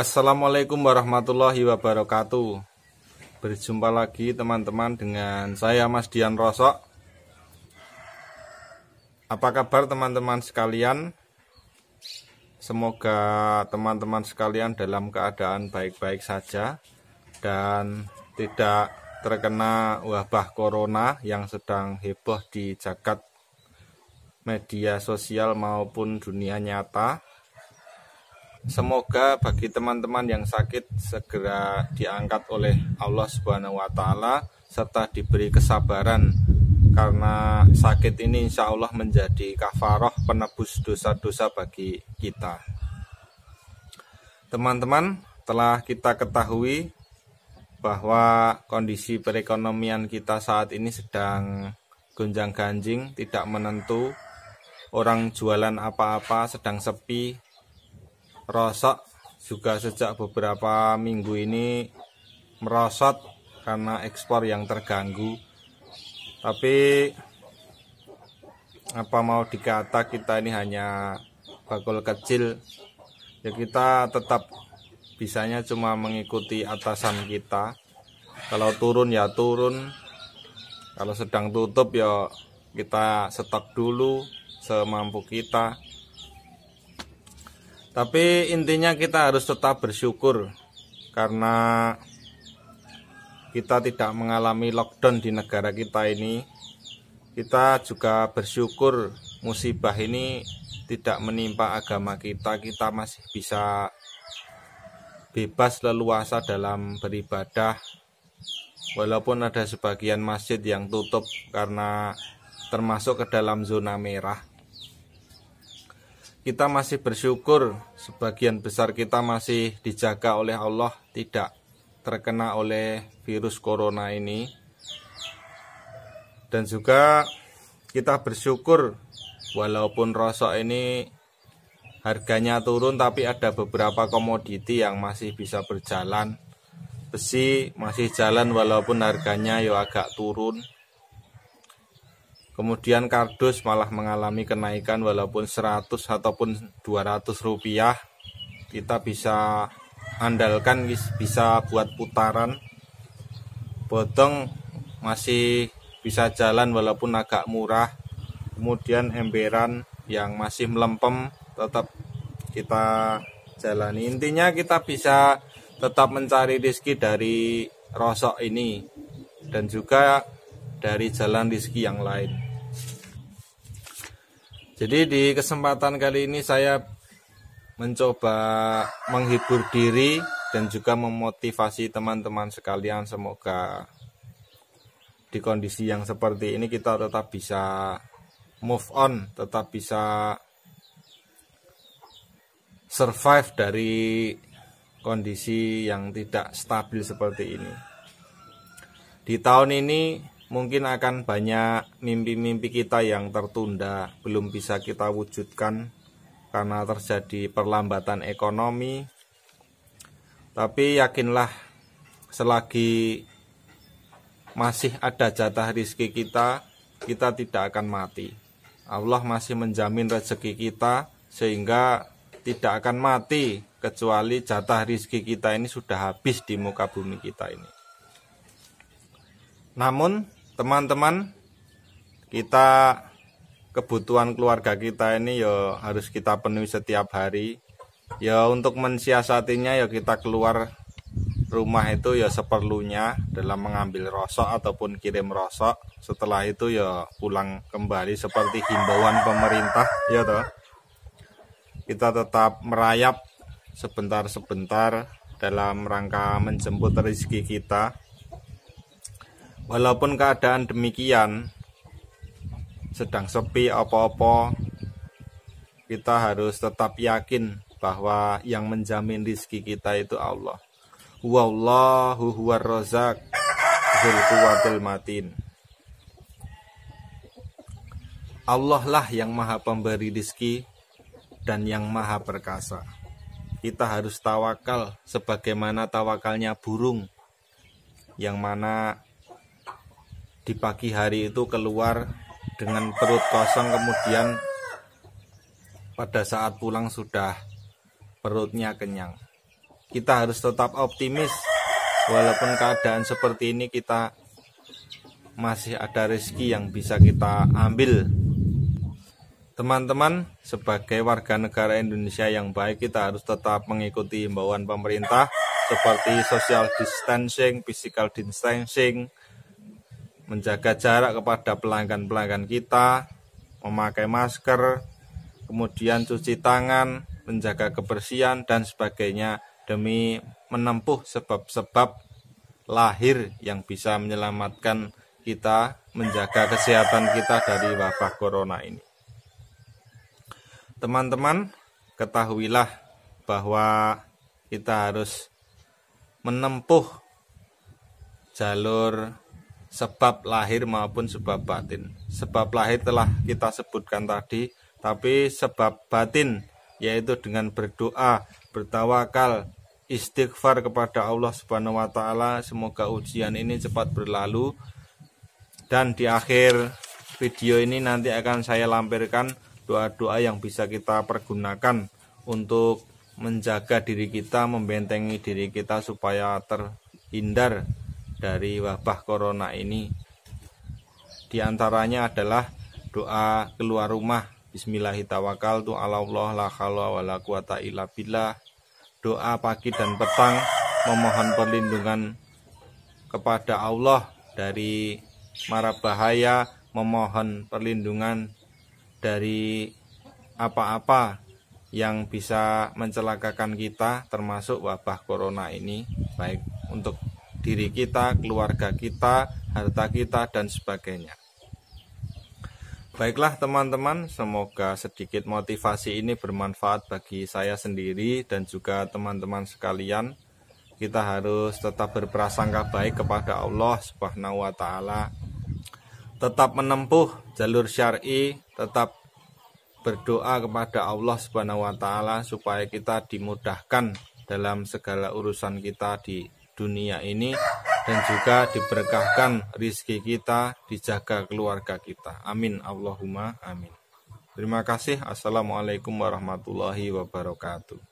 Assalamualaikum warahmatullahi wabarakatuh. Berjumpa lagi teman-teman dengan saya Mas Dian Rosok. Apa kabar teman-teman sekalian? Semoga teman-teman sekalian dalam keadaan baik-baik saja dan tidak terkena wabah corona yang sedang heboh di jagat media sosial maupun dunia nyata. Semoga bagi teman-teman yang sakit segera diangkat oleh Allah Subhanahu wa Ta'ala serta diberi kesabaran, karena sakit ini insya Allah menjadi kafaroh penebus dosa-dosa bagi kita. Teman-teman, telah kita ketahui bahwa kondisi perekonomian kita saat ini sedang gonjang-ganjing, tidak menentu, orang jualan apa-apa sedang sepi. Rosok juga sejak beberapa minggu ini merosot karena ekspor yang terganggu. Tapi apa mau dikata, kita ini hanya bakul kecil. Ya kita tetap bisanya cuma mengikuti atasan kita. Kalau turun ya turun, kalau sedang tutup ya kita stok dulu semampu kita. Tapi intinya kita harus tetap bersyukur karena kita tidak mengalami lockdown di negara kita ini. Kita juga bersyukur musibah ini tidak menimpa agama kita. Kita masih bisa bebas leluasa dalam beribadah. Walaupun ada sebagian masjid yang tutup karena termasuk ke dalam zona merah. Kita masih bersyukur sebagian besar kita masih dijaga oleh Allah, tidak terkena oleh virus corona ini. Dan juga kita bersyukur walaupun rosok ini harganya turun, tapi ada beberapa komoditi yang masih bisa berjalan. Besi masih jalan walaupun harganya yo agak turun. Kemudian kardus malah mengalami kenaikan walaupun 100 ataupun 200 rupiah. Kita bisa andalkan, bisa buat putaran. Botong masih bisa jalan walaupun agak murah. Kemudian emberan yang masih melempem tetap kita jalani. Intinya kita bisa tetap mencari rezeki dari rosok ini. Dan juga dari jalan rezeki yang lain. Jadi di kesempatan kali ini saya mencoba menghibur diri dan juga memotivasi teman-teman sekalian. Semoga di kondisi yang seperti ini kita tetap bisa move on, tetap bisa survive dari kondisi yang tidak stabil seperti ini. Di tahun ini mungkin akan banyak mimpi-mimpi kita yang tertunda, belum bisa kita wujudkan karena terjadi perlambatan ekonomi. Tapi yakinlah, selagi masih ada jatah rezeki kita, kita tidak akan mati. Allah masih menjamin rezeki kita sehingga tidak akan mati, kecuali jatah rezeki kita ini sudah habis di muka bumi kita ini. Namun teman-teman, kita kebutuhan keluarga kita ini ya harus kita penuhi setiap hari. Ya untuk mensiasatinya ya kita keluar rumah itu ya seperlunya dalam mengambil rosok ataupun kirim rosok. Setelah itu ya pulang kembali seperti himbauan pemerintah ya toh. Kita tetap merayap sebentar-sebentar dalam rangka menjemput rezeki kita. Walaupun keadaan demikian, sedang sepi apa-apa, kita harus tetap yakin bahwa yang menjamin rizki kita itu Allah. Wallahu huwar razak dzul quwwatil matin. Allah lah yang maha pemberi rizki dan yang maha perkasa. Kita harus tawakal sebagaimana tawakalnya burung, yang mana di pagi hari itu keluar dengan perut kosong, kemudian pada saat pulang sudah perutnya kenyang. Kita harus tetap optimis, walaupun keadaan seperti ini kita masih ada rezeki yang bisa kita ambil. Teman-teman, sebagai warga negara Indonesia yang baik, kita harus tetap mengikuti himbauan pemerintah seperti social distancing, physical distancing, menjaga jarak kepada pelanggan-pelanggan kita, memakai masker, kemudian cuci tangan, menjaga kebersihan, dan sebagainya, demi menempuh sebab-sebab lahir yang bisa menyelamatkan kita, menjaga kesehatan kita dari wabah corona ini. Teman-teman, ketahuilah bahwa kita harus menempuh jalur sebab lahir maupun sebab batin. Sebab lahir telah kita sebutkan tadi, tapi sebab batin yaitu dengan berdoa, bertawakal, istighfar kepada Allah Subhanahu wa taala, semoga ujian ini cepat berlalu. Dan di akhir video ini nanti akan saya lampirkan doa-doa yang bisa kita pergunakan untuk menjaga diri kita, membentengi diri kita supaya terhindar dari wabah corona ini. Di antaranya adalah doa keluar rumah, bismillahirrahmanirrahim, Allah la haula wala quwata illa billah. Doa pagi dan petang memohon perlindungan kepada Allah dari mara bahaya, memohon perlindungan dari apa-apa yang bisa mencelakakan kita, termasuk wabah corona ini, baik untuk diri kita, keluarga kita, harta kita, dan sebagainya. Baiklah teman-teman, semoga sedikit motivasi ini bermanfaat bagi saya sendiri dan juga teman-teman sekalian. Kita harus tetap berprasangka baik kepada Allah Subhanahu wa taala, tetap menempuh jalur syar'i, tetap berdoa kepada Allah Subhanahu wa taala supaya kita dimudahkan dalam segala urusan kita di dunia ini, dan juga diberkahkan rizki kita, dijaga keluarga kita. Amin, Allahumma amin. Terima kasih. Assalamualaikum warahmatullahi wabarakatuh.